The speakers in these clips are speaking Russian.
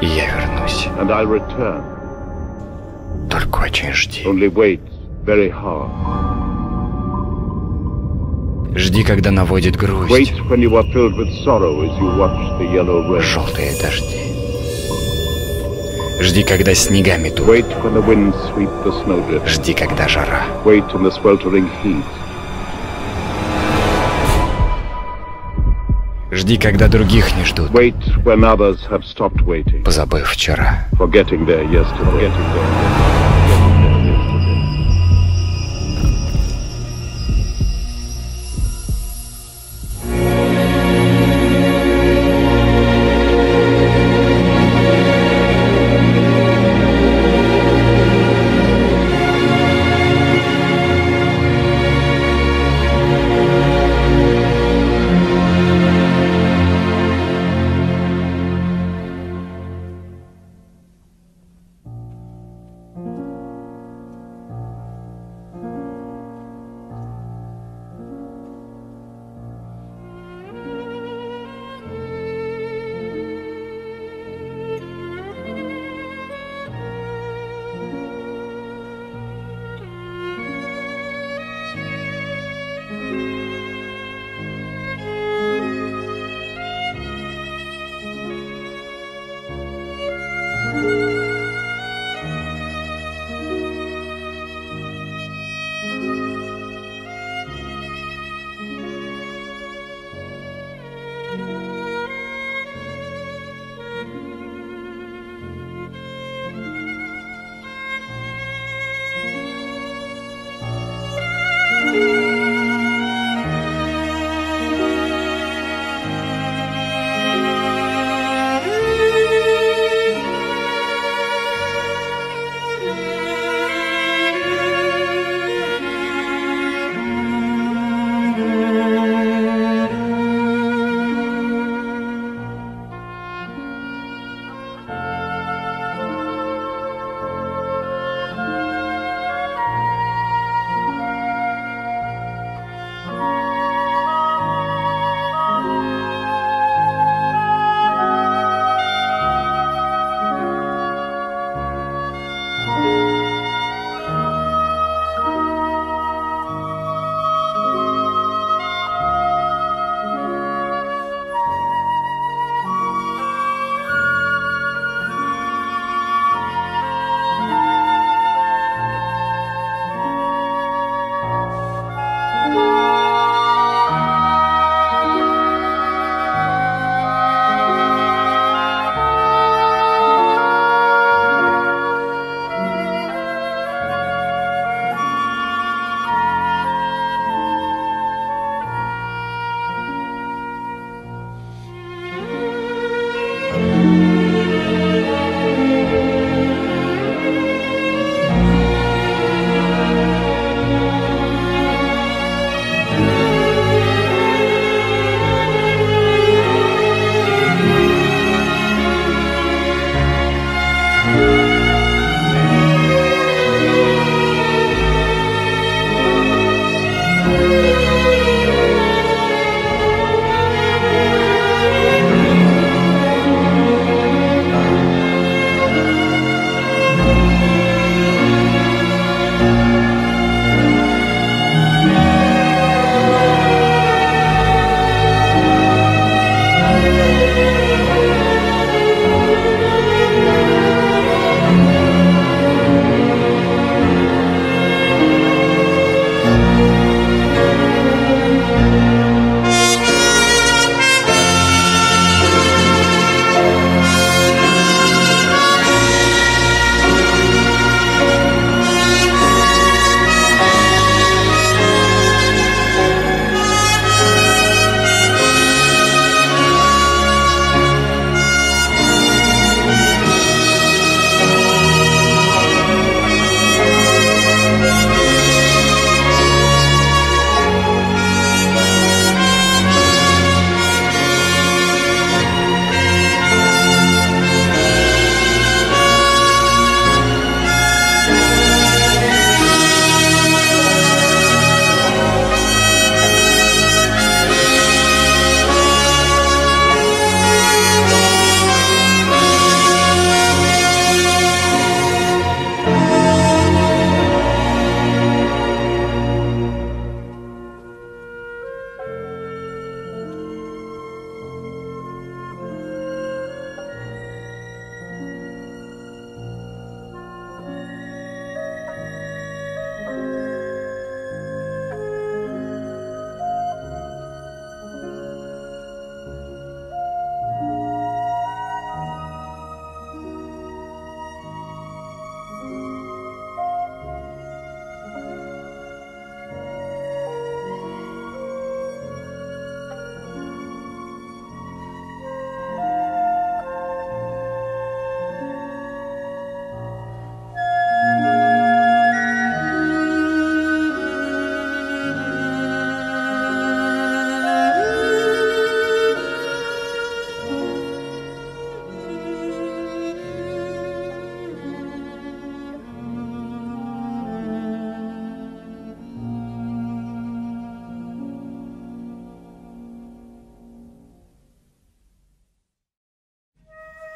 И я вернусь. Только очень жди. Жди, когда наводит грусть. Желтые дожди. Жди, когда снегами тут. Жди, когда жара. Жди, когда других не ждут. Позабыв вчера.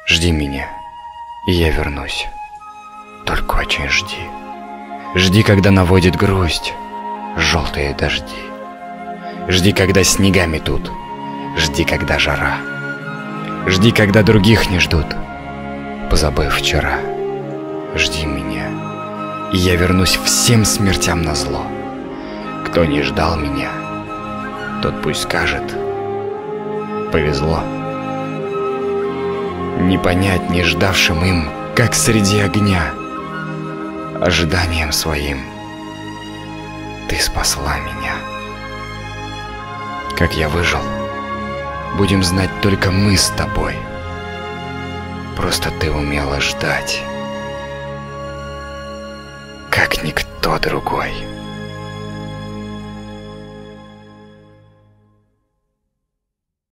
Жди меня, и я вернусь. Только очень жди. Жди, когда наводит грусть желтые дожди. Жди, когда снега метут. Жди, когда жара. Жди, когда других не ждут, позабыв вчера. Жди меня, и я вернусь всем смертям назло. Кто не ждал меня, тот пусть скажет: повезло. Не понять не ждавшим им, как среди огня, ожиданием своим ты спасла меня. Как я выжил, будем знать только мы с тобой. Просто ты умела ждать, как никто другой.